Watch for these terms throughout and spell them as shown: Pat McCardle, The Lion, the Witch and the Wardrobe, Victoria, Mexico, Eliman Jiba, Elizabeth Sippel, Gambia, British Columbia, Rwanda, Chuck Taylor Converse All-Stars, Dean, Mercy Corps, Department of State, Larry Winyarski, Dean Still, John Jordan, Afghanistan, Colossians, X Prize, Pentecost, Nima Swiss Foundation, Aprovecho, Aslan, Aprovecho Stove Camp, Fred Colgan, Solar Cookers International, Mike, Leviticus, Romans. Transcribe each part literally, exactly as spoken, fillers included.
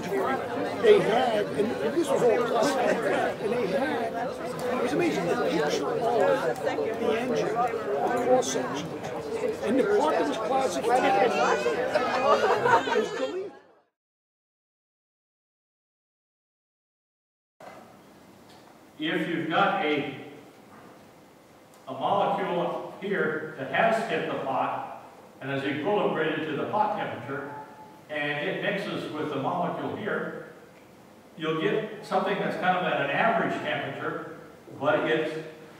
century, they had, and, and this was all plastic, and they had, it was amazing, the picture of the engine, the cross section, and the part that was plastic was deleted. If you've got a, a molecule here that has hit the pot and is equilibrated to the pot temperature, and it mixes with the molecule here, you'll get something that's kind of at an average temperature, but it's,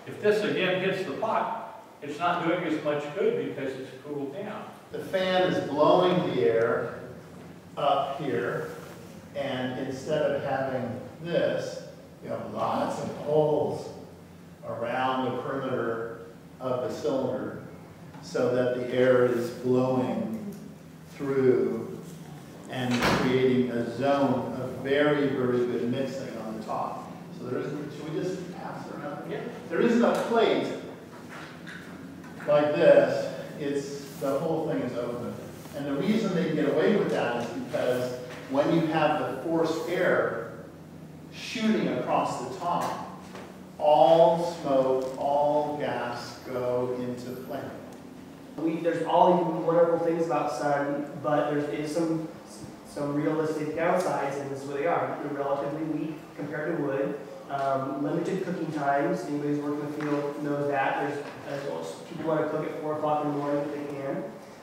if this again hits the pot, it's not doing as much good because it's cooled down. The fan is blowing the air up here, and instead of having this, you have lots of holes around the perimeter of the cylinder so that the air is blowing through and creating a zone of very, very good mixing on the top. So there isn't, should we just pass it around? Yeah. There isn't a plate like this. It's, the whole thing is open. And the reason they get away with that is because when you have the forced air shooting across the top, all smoke, all gas go into the flame. We, there's all these wonderful things about sun, but there is some Some realistic downsides, and this is where they are. They're relatively weak compared to wood. Um, limited cooking times. Anybody who's worked in the field knows that. There's, there's people want to cook at four o'clock in the morning if they can.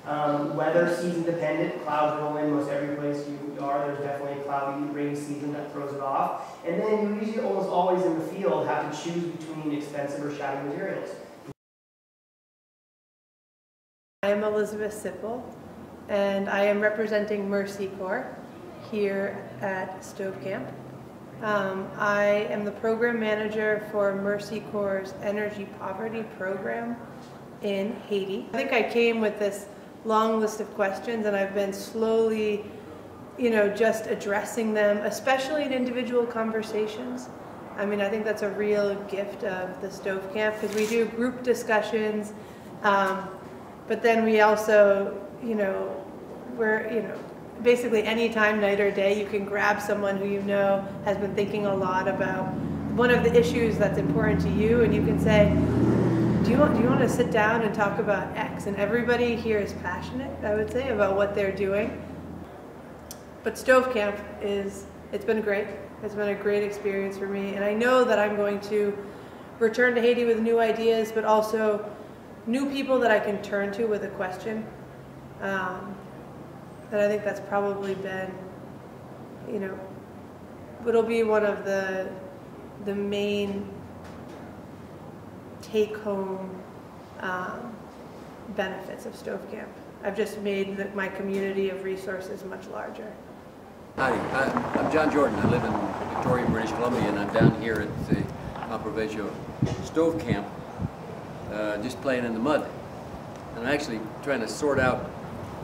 Um, weather season dependent. Clouds roll in most every place you are. There's definitely a cloudy rainy season that throws it off. And then you usually almost always in the field have to choose between expensive or shoddy materials. I'm Elizabeth Sippel, and I am representing Mercy Corps here at Stove Camp. Um, I am the program manager for Mercy Corps' Energy Poverty Program in Haiti. I think I came with this long list of questions, and I've been slowly, you know, just addressing them, especially in individual conversations. I mean, I think that's a real gift of the Stove Camp, because we do group discussions, um, but then we also, you know, where, you know, basically any time, night or day, you can grab someone who you know has been thinking a lot about one of the issues that's important to you, and you can say, do you want, do you want to sit down and talk about X? And everybody here is passionate, I would say, about what they're doing. But Stove Camp is, it's been great. It's been a great experience for me, and I know that I'm going to return to Haiti with new ideas, but also new people that I can turn to with a question. Um, and I think that's probably been, you know, it'll be one of the, the main take-home um, benefits of Stove Camp. I've just made the, my community of resources much larger. Hi, I, I'm John Jordan. I live in Victoria, British Columbia, and I'm down here at the Aprovecho Stove Camp, uh, just playing in the mud. And I'm actually trying to sort out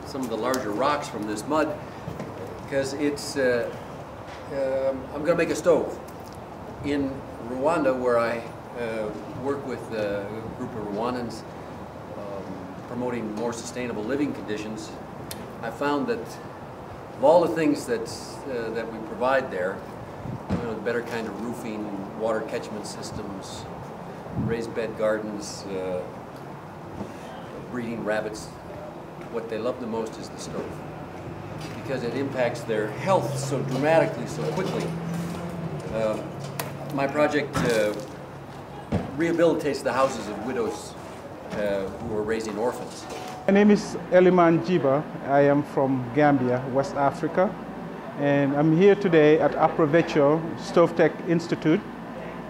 some of the larger rocks from this mud, because it's, uh, um, I'm going to make a stove. In Rwanda, where I uh, work with a group of Rwandans um, promoting more sustainable living conditions, I found that of all the things that's, uh, that we provide there, you know, the better kind of roofing, water catchment systems, raised bed gardens, uh, breeding rabbits, what they love the most is the stove, because it impacts their health so dramatically, so quickly. Uh, my project uh, rehabilitates the houses of widows uh, who are raising orphans. My name is Eliman Jiba. I am from Gambia, West Africa, and I'm here today at Aprovecho Stove Tech Institute.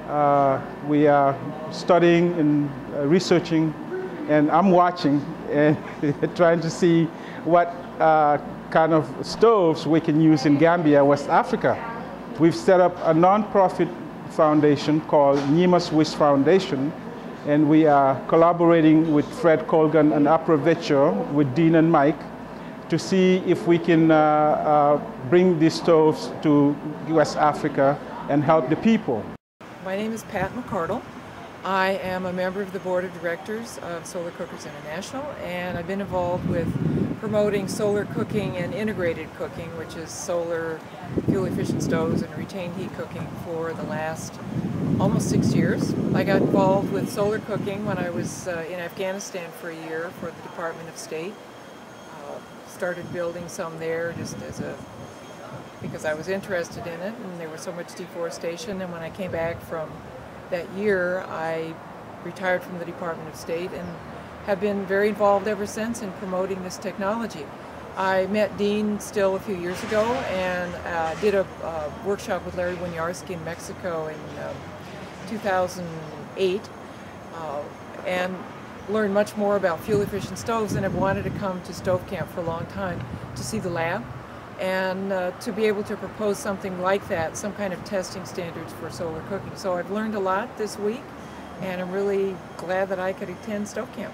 Uh, we are studying and uh, researching, and I'm watching and trying to see what uh, kind of stoves we can use in Gambia, West Africa. We've set up a nonprofit foundation called Nima Swiss Foundation, and we are collaborating with Fred Colgan and Aprovecho with Dean and Mike to see if we can uh, uh, bring these stoves to West Africa and help the people. My name is Pat McCardle. I am a member of the board of directors of Solar Cookers International, and I've been involved with promoting solar cooking and integrated cooking, which is solar fuel-efficient stoves and retained heat cooking, for the last almost six years. I got involved with solar cooking when I was uh, in Afghanistan for a year for the Department of State. Uh, started building some there just as a because I was interested in it, and there was so much deforestation. And when I came back from that year, I retired from the Department of State and have been very involved ever since in promoting this technology. I met Dean Still a few years ago and uh, did a uh, workshop with Larry Winyarski in Mexico in um, two thousand eight, uh, and learned much more about fuel-efficient stoves, and have wanted to come to Stove Camp for a long time to see the lab and uh, to be able to propose something like that, some kind of testing standards for solar cooking. So I've learned a lot this week, and I'm really glad that I could attend Stove Camp.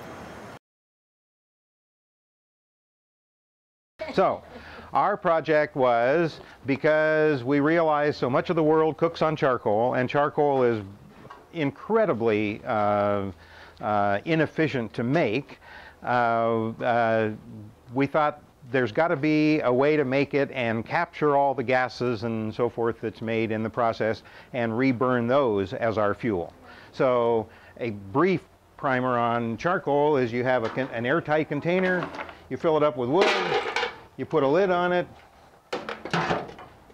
So, our project was, because we realized so much of the world cooks on charcoal, and charcoal is incredibly uh, uh, inefficient to make, uh, uh, we thought there's got to be a way to make it and capture all the gases and so forth that's made in the process and re-burn those as our fuel. So, a brief primer on charcoal is you have a con an airtight container, you fill it up with wood, you put a lid on it,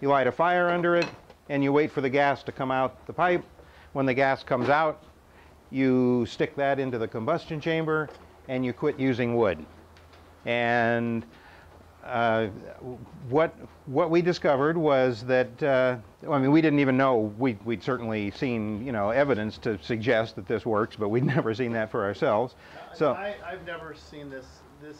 you light a fire under it, and you wait for the gas to come out the pipe. When the gas comes out, you stick that into the combustion chamber, and you quit using wood. And uh, what what we discovered was that, uh, I mean, we didn't even know, we, we'd certainly seen, you know, evidence to suggest that this works, but we'd never seen that for ourselves. So I, I've never seen this, this,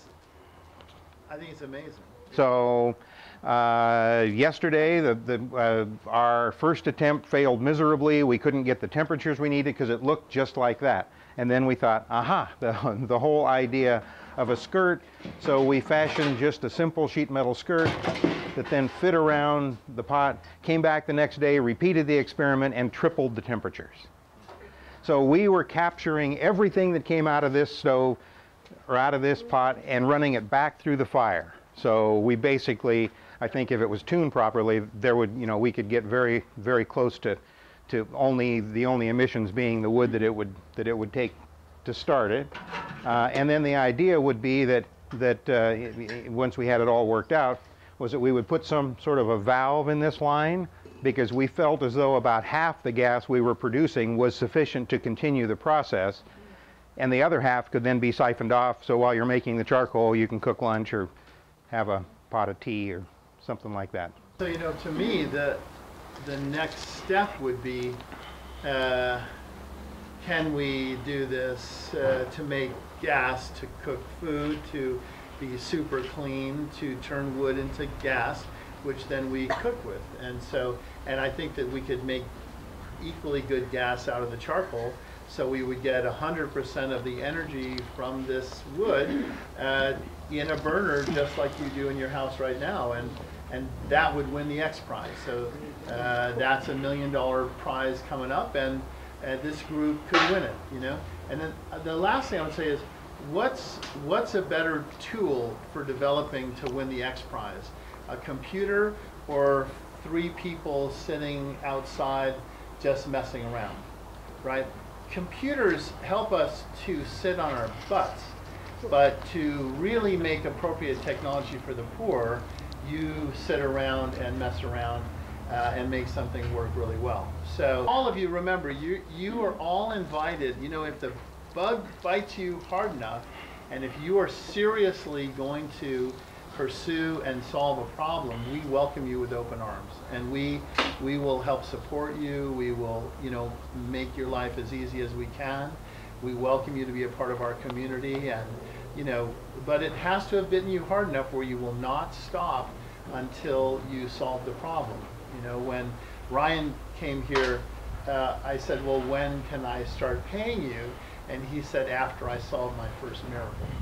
I think it's amazing. So uh, yesterday, the, the, uh, our first attempt failed miserably. We couldn't get the temperatures we needed because it looked just like that. And then we thought, aha, the, the whole idea of a skirt. So we fashioned just a simple sheet metal skirt that then fit around the pot, came back the next day, repeated the experiment, and tripled the temperatures. So we were capturing everything that came out of this stove or out of this pot and running it back through the fire. So we basically, I think if it was tuned properly, there would, you know, we could get very, very close to, to only, the only emissions being the wood that it would, that it would take to start it. Uh, and then the idea would be that, that uh, once we had it all worked out, was that we would put some sort of a valve in this line, because we felt as though about half the gas we were producing was sufficient to continue the process, and the other half could then be siphoned off, so while you're making the charcoal, you can cook lunch or have a pot of tea or something like that. So, you know, to me, the, the next step would be, uh, can we do this uh, to make gas, to cook food, to be super clean, to turn wood into gas, which then we cook with. And so, and I think that we could make equally good gas out of the charcoal. So we would get one hundred percent of the energy from this wood uh, in a burner, just like you do in your house right now, and and that would win the X Prize. So uh, that's a million dollar prize coming up, and uh, this group could win it, you know. And then the last thing I would say is, what's what's a better tool for developing to win the X Prize? A computer or three people sitting outside just messing around, right? Computers help us to sit on our butts, but to really make appropriate technology for the poor, you sit around and mess around uh, and make something work really well. So all of you, remember, you, you are all invited. You know, if the bug bites you hard enough, and if you are seriously going to pursue and solve a problem, we welcome you with open arms, and we we will help support you. We will, you know, make your life as easy as we can. We welcome you to be a part of our community, and, you know, but it has to have bitten you hard enough where you will not stop until you solve the problem. You know, when Ryan came here, uh, I said, well, when can I start paying you? And he said, after I solve my first miracle.